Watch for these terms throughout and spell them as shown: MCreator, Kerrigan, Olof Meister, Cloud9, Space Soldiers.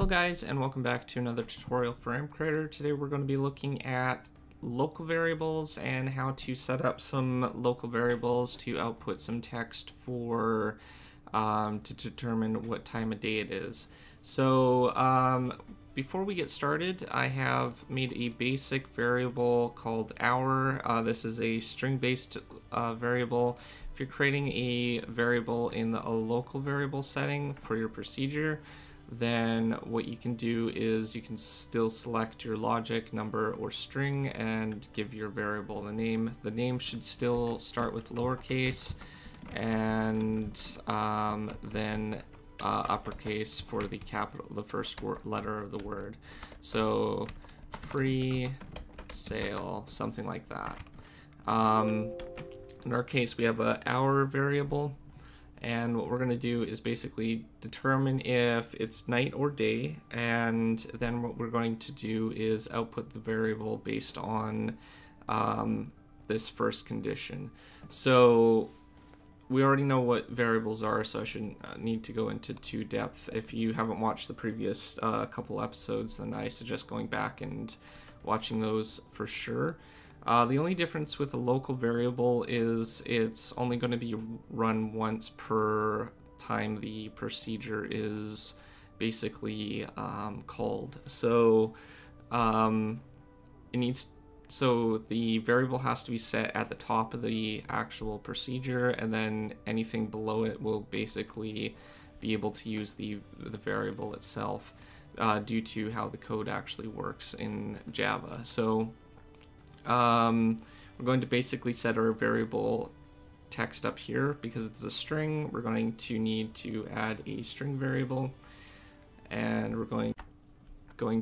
Hello guys, and welcome back to another tutorial for MCreator. Today we're going to be looking at local variables and how to set up some local variables to output some text for to determine what time of day it is. So before we get started, I have made a basic variable called hour. This is a string-based variable. If you're creating a variable in a local variable setting for your procedure, then what you can do is you can still select your logic, number, or string and give your variable the name. The name should still start with lowercase and then uppercase for the capital, the first letter of the word. So free sale, something like that. In our case, we have an hour variable. And what we're going to do is basically determine if it's night or day, and then what we're going to do is output the variable based on this first condition. So we already know what variables are, so I shouldn't need to go into too depth. If you haven't watched the previous couple episodes, then I suggest going back and watching those for sure. The only difference with a local variable is it's only going to be run once per time the procedure is basically called. So the variable has to be set at the top of the actual procedure, and then anything below it will basically be able to use the variable itself due to how the code actually works in Java. So we're going to basically set our variable text up here. Because it's a string, we're going to need to add a string variable, and we're going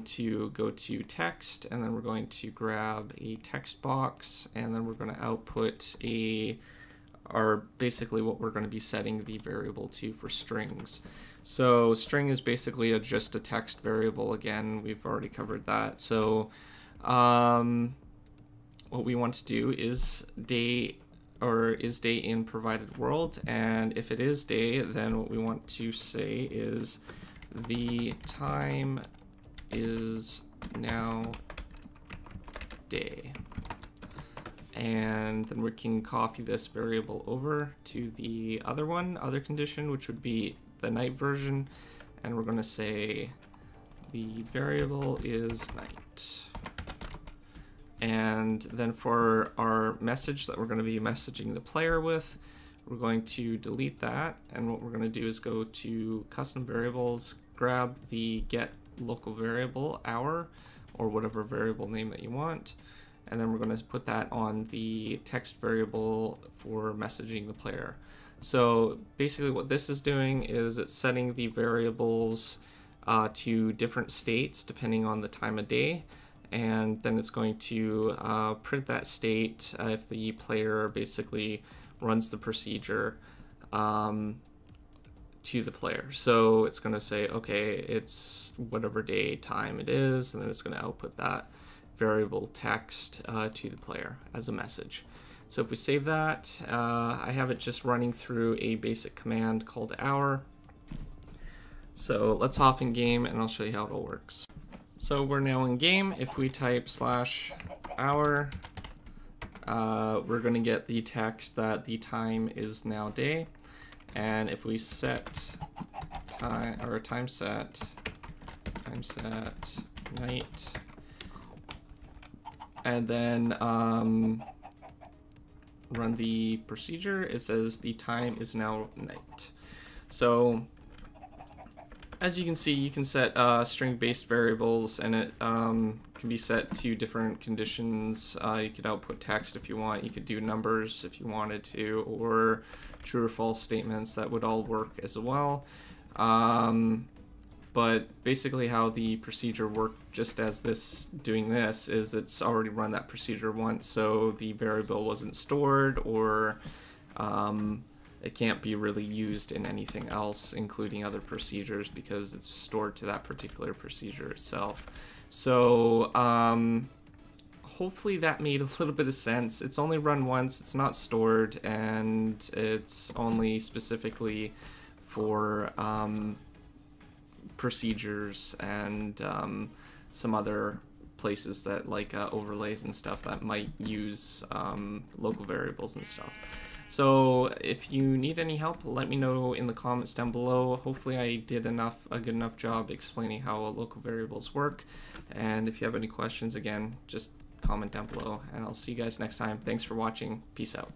to go to text, and then we're going to grab a text box, and then we're going to output basically what we're going to be setting the variable to for strings. So string is basically just a text variable. Again, we've already covered that. So what we want to do is is day in provided world, and if it is day, then what we want to say is the time is now day, and then we can copy this variable over to the other condition, which would be the night version, and we're going to say the variable is night. And then for our message that we're going to be messaging the player with, we're going to delete that. And what we're going to do is go to custom variables, grab the get local variable hour or whatever variable name that you want. And then we're going to put that on the text variable for messaging the player. So basically what this is doing is it's setting the variables to different states depending on the time of day. And then it's going to print that state if the player basically runs the procedure to the player. So it's going to say, okay, it's whatever day time it is, and then it's going to output that variable text to the player as a message. So if we save that, I have it just running through a basic command called hour. So let's hop in game and I'll show you how it all works. So we're now in game. If we type /hour, we're going to get the text that the time is now day. And if we set time, or time set night, and then run the procedure, it says the time is now night. So as you can see, you can set string-based variables, and it can be set to different conditions. You could output text if you want, you could do numbers if you wanted to, or true or false statements. That would all work as well. But basically how the procedure worked, just as doing this, is it's already run that procedure once, so the variable wasn't stored, or it can't be really used in anything else, including other procedures, because it's stored to that particular procedure itself. So hopefully that made a little bit of sense. It's only run once, it's not stored, and it's only specifically for procedures and some other places that like overlays and stuff that might use local variables and stuff. So if you need any help, let me know in the comments down below. Hopefully I did a good enough job explaining how local variables work. And if you have any questions, again, just comment down below, and I'll see you guys next time. Thanks for watching. Peace out.